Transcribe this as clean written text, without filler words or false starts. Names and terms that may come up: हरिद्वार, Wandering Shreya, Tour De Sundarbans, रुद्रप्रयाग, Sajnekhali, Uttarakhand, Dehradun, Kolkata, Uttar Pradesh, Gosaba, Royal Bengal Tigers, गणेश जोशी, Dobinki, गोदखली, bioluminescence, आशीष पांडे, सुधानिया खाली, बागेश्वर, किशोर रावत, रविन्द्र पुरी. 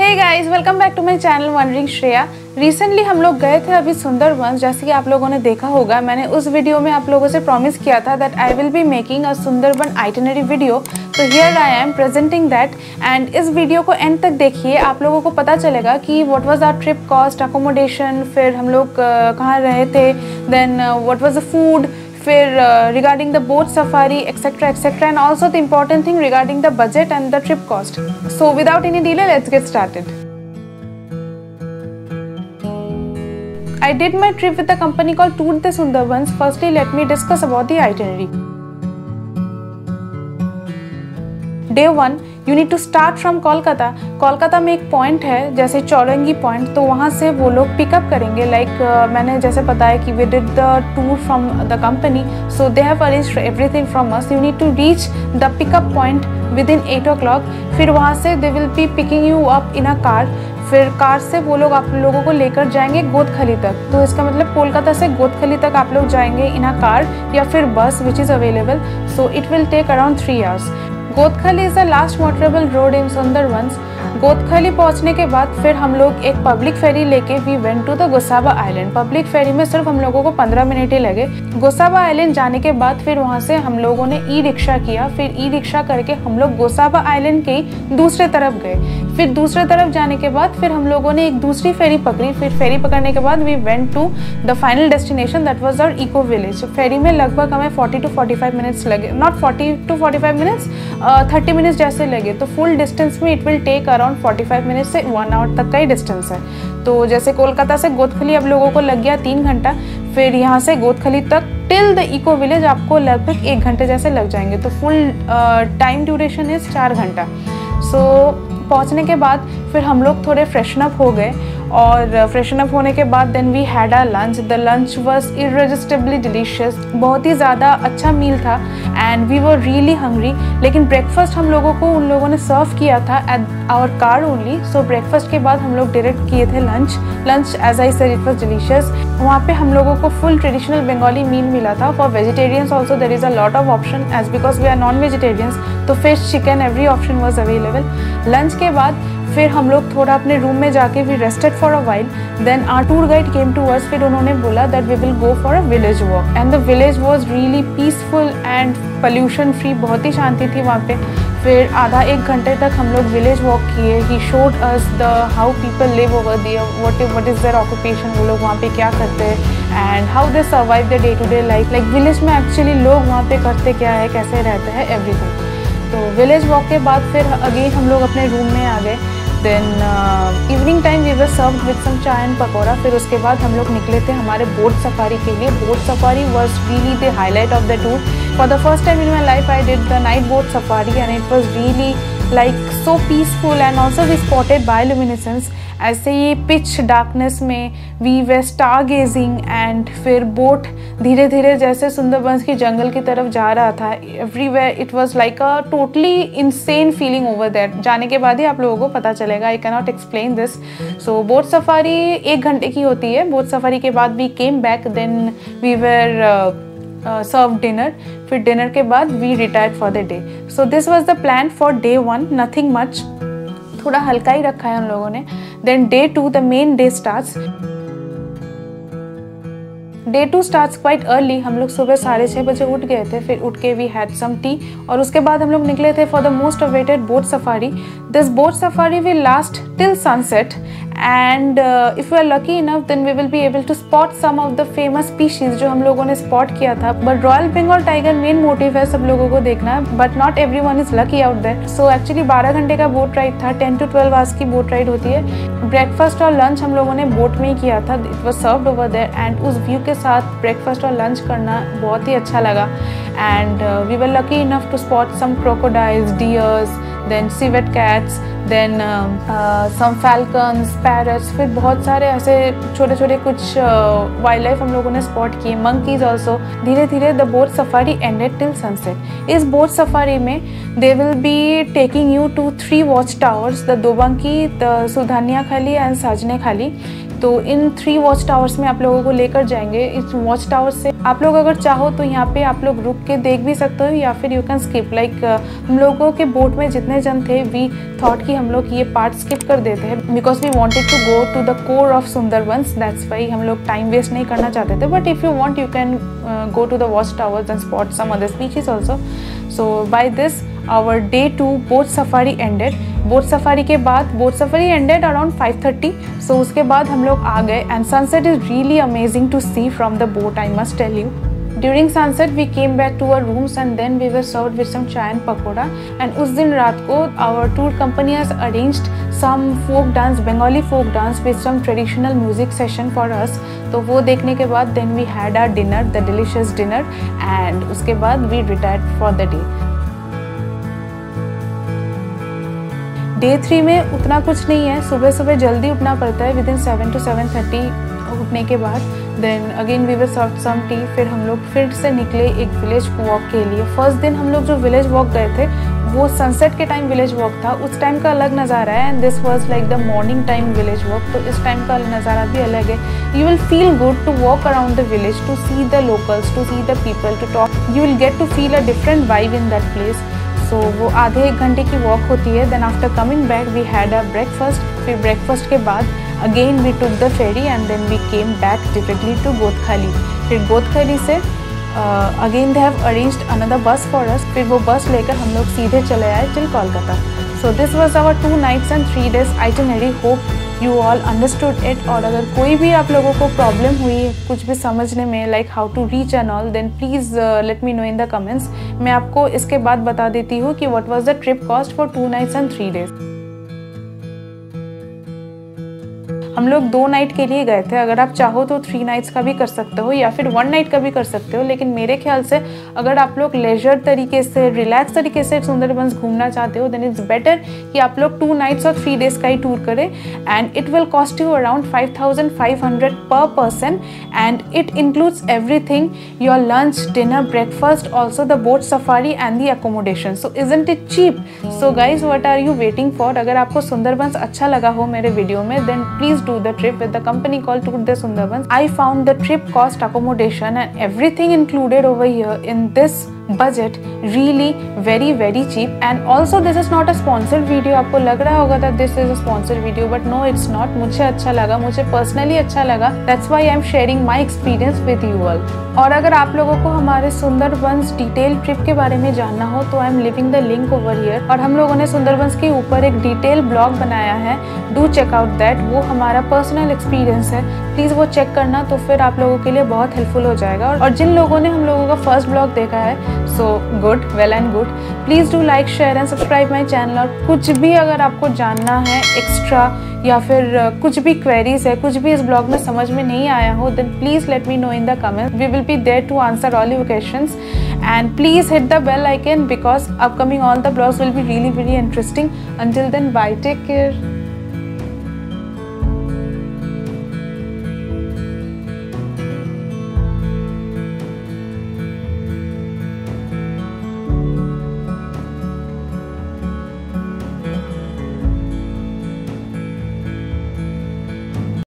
Hey guys, welcome back to my channel wandering Shreya. Recently हम लोग गए थे अभी सुंदरबंस। जैसे कि आप लोगों ने देखा होगा, मैंने उस वीडियो में आप लोगों से प्रॉमिस किया था that I will be making a Sundarban itinerary video. तो here I am presenting that and इस वीडियो को एंड तक देखिए। आप लोगों को पता चलेगा कि what was our trip cost, accommodation, फिर हम लोग कहाँ रहे थे, then what was the food, फिर regarding the boat safari etcetera and also the important thing regarding the budget and the trip cost. So without any delay let's get started. I did my trip with a company called Tour De Sundarbans. Firstly, let me discuss about the itinerary. Day 1, you need to start from Kolkata. Kolkata में एक point है जैसे चौरंगी point, तो वहाँ से वो लोग pickup करेंगे। मैंने जैसे बताया कि we did the tour from the company, so they have arranged everything from us. You need to reach the pickup point within 8 o'clock। फिर वहाँ से they will be picking you up in a car. फिर car से वो लोग आप लोगों को लेकर जाएंगे गोदखली तक। तो इसका मतलब कोलकाता से गोदखली तक आप लोग जाएंगे इन अ कार या फिर bus which is available. So it will take around 3 hours। गोदखली is the last motorable road in Sundarbans. गोदखली पहुंचने के बाद फिर हम लोग एक पब्लिक फेरी लेके we went to the Gosaba island. Public ferry में सिर्फ हम लोगों को 15 मिनट ही लगे। गोसाबा आइलैंड जाने के बाद फिर वहां से हम लोगों ने ई रिक्शा किया। फिर ई रिक्शा करके हम लोग गोसाबा आइलैंड के दूसरे तरफ गए। फिर दूसरे तरफ जाने के बाद फिर हम लोगों ने एक दूसरी फेरी पकड़ी। फिर फेरी पकड़ने के बाद we went to the final destination that was our eco village. Ferry में लगभग हमें 40 to 45 मिनट्स लगे, नॉट 40 to 45 मिनट्स, 30 मिनट्स जैसे लगे। तो फुल डिस्टेंस में it will take around 45 minute से 1 hour तक का ही डिस्टेंस है। तो जैसे कोलकाता से गोदखली अब लोगों को लग गया 3 घंटा। फिर यहाँ से गोदखली तक टिल द इको विलेज आपको लगभग 1 घंटे जैसे लग जाएंगे। तो फुल टाइम ड्यूरेशन इज़ 4 घंटा। सो पहुँचने के बाद फिर हम लोग थोड़े फ्रेशन अप हो गए और फ्रेशन अप होने के बाद then we had our lunch. The lunch was irresistibly delicious, बहुत ही ज़्यादा अच्छा मील था and we were really hungry. लेकिन ब्रेकफास्ट हम लोगों को उन लोगों ने सर्व किया था at our car only. So breakfast के बाद हम लोग डायरेक्ट किए थे lunch. Lunch as I said it was delicious. वहाँ पे हम लोगों को फुल ट्रेडिशनल बंगाली मील मिला था। For vegetarians also there is a lot of option as because we are non vegetarians. तो fish, chicken, every option was available. Lunch के बाद फिर हम लोग थोड़ा अपने रूम में जाके we rested for a while. Then our tour guide came to us. फिर उन्होंने बोला that we will go for a village walk and the village was really peaceful and pollution free. बहुत ही शांति थी वहाँ पे। फिर आधा 1 घंटे तक हम लोग विलेज वॉक किए। He showed us the how people live over there, what is their occupation, वो लोग वहाँ पे क्या करते हैं and how they survive the day to day life, like village में एक्चुअली लोग वहाँ पे करते क्या है, कैसे रहते हैं, एवरीथिंग। तो विलेज वॉक के बाद फिर अगेन हम लोग अपने रूम में आ गए। Then evening time we were served with some chai and pakora. फिर उसके बाद हम लोग निकले थे हमारे बोट सफारी के लिए। Boat safari was really the highlight of the tour. For the first time in my life I did the night boat safari and it was really like so peaceful and also we spotted bioluminescence. ऐसे ही pitch darkness में we were star gazing and फिर boat धीरे धीरे जैसे सुंदरबंस के जंगल की तरफ जा रहा था। Everywhere it was like a totally insane feeling over that. जाने के बाद ही आप लोगों को पता चलेगा, I can not explain this. So boat safari 1 घंटे की होती है। बोट सफारी के बाद we came back, then we were serve dinner. फिर डिनर के बाद we retired for the day. So this was the plan for day 1, nothing much, थोड़ा हल्का ही रखा है हम लोगों ने। Then day 2, the main day starts. day 2 starts quite early. हम लोग सुबह 6:30 बजे उठ गए थे। फिर उठ के वी हैड सम टी और उसके बाद हम लोग निकले थे for the most awaited boat safari. This boat safari will last till sunset and if you are lucky enough then we will be able to spot some of the famous species जो हम लोगों ने spot किया था। But royal Bengal tiger main motive है सब लोगों को देखना, but not every one is lucky out that. So actually 12 घंटे का बोट राइड था, 10 to 12 hours की बोट राइड होती है। ब्रेकफास्ट और लंच हम लोगों ने बोट में ही किया था। It was served over there and उस व्यू के साथ ब्रेकफास्ट और लंच करना बहुत ही अच्छा लगा। And we were lucky enough to spot some crocodiles, deers, then civet cats, then some falcons, parrots. फिर बहुत सारे ऐसे छोटे छोटे कुछ वाइल्ड लाइफ हम लोगों ने स्पॉट किए, मंकीज ऑल्सो। धीरे धीरे the boat safari ended till sunset. इस बोट सफारी में they will be taking you to 3 watch towers, the Dobanki, the सुधानिया खाली and साजने खाली। तो इन 3 वॉच टावर्स में आप लोगों को लेकर जाएंगे। इस वॉच टावर से आप लोग अगर चाहो तो यहाँ पे आप लोग रुक के देख भी सकते हो या फिर यू कैन स्किप। लाइक हम लोगों के बोट में जितने जन थे वी थॉट कि हम लोग ये पार्ट स्किप कर देते हैं because we wanted to go to the core of Sundarbans, that's why हम लोग टाइम वेस्ट नहीं करना चाहते थे। But if you want you can go to the watch towers and spot some other species also. So by this our day 2 boat safari ended. Boat safari के बाद boat safari ended around 5:30। So उसके बाद हम लोग आ गए and sunset is really amazing to see from the boat, I must tell you. During sunset we came back to our rooms and then we were served with some chai and pakora. And उस दिन रात को our tour company has arranged some folk dance, Bengali folk dance with some traditional music session for us. तो वो देखने के बाद then we had our dinner, the delicious dinner, and उसके बाद we retired for the day. Day 3 में उतना कुछ नहीं है, सुबह सुबह जल्दी उठना पड़ता है, विदिन 7 to 7:30 उठने के बाद then again we were served some tea. फिर हम लोग फिर से निकले एक विलेज वॉक के लिए। फर्स्ट दिन हम लोग जो विलेज वॉक गए थे वो सनसेट के टाइम विलेज वॉक था, उस टाइम का अलग नज़ारा है, and this was like the morning time village walk. तो इस टाइम का नज़ारा भी अलग है। You will feel good to walk around the village, to see the locals, to see the people, to talk. You will get to feel a different vibe in that place. तो वो आधे 1 घंटे की वॉक होती है। Then after coming back we had a breakfast. फिर breakfast के बाद again we took the ferry and then we came back directly to Godkhali. फिर गोदखाली से again they have arranged another bus for us. फिर वो बस लेकर हम लोग सीधे चले आए till Kolkata. So this was our 2 nights and 3 days itinerary. Hope you all understood it. और अगर कोई भी आप लोगों को प्रॉब्लम हुई कुछ भी समझने में, like how to reach and all, then please let me know in the comments. मैं आपको इसके बाद बता देती हूँ कि what was the trip cost for 2 nights and 3 days। हम लोग 2 नाइट के लिए गए थे। अगर आप चाहो तो 3 nights का भी कर सकते हो या फिर 1 night का भी कर सकते हो, लेकिन मेरे ख्याल से अगर आप लोग लेजर तरीके से, रिलैक्स तरीके से सुंदरबंस घूमना चाहते हो देन इट्स बेटर कि आप लोग 2 nights और 3 days का ही टूर करें। And it will cost you around 5,500 per person and it includes everything, your lunch, dinner, breakfast, also the boat safari and the accommodation. So isn't it cheap? So guys what are you waiting for? अगर आपको सुंदरबंस अच्छा लगा हो मेरे video में then please do the trip with the company called Tour De Sundarbans. I found the trip cost, accommodation and everything included over here in this budget really very cheap. And also this is not a sponsored video. आपको लग रहा होगा that this is a sponsored video but no it's not. मुझे अच्छा लगा, मुझे personally अच्छा लगा, that's why I am sharing my experience with you all. और अगर आप लोगों को हमारे सुंदरबंस डिटेल ट्रिप के बारे में जानना हो तो I am living the link over here. और हम लोगों ने सुंदरबंस के ऊपर एक डिटेल ब्लॉग बनाया है, डू चेक आउट दैट। वो हमारा पर्सनल एक्सपीरियंस है, प्लीज़ वो चेक करना, तो फिर आप लोगों के लिए बहुत हेल्पफुल हो जाएगा। और जिन लोगों ने हम लोगों का फर्स्ट ब्लॉग देखा है so good, well and good. Please do like, share and subscribe my channel. और कुछ भी अगर आपको जानना है एक्स्ट्रा या फिर कुछ भी क्वेरीज है, कुछ भी इस ब्लॉग में समझ में नहीं आया हो then please let me know in the comments. We will be there to answer all your questions and please hit the bell icon because upcoming all the blogs will be really interesting. Until then bye, take care.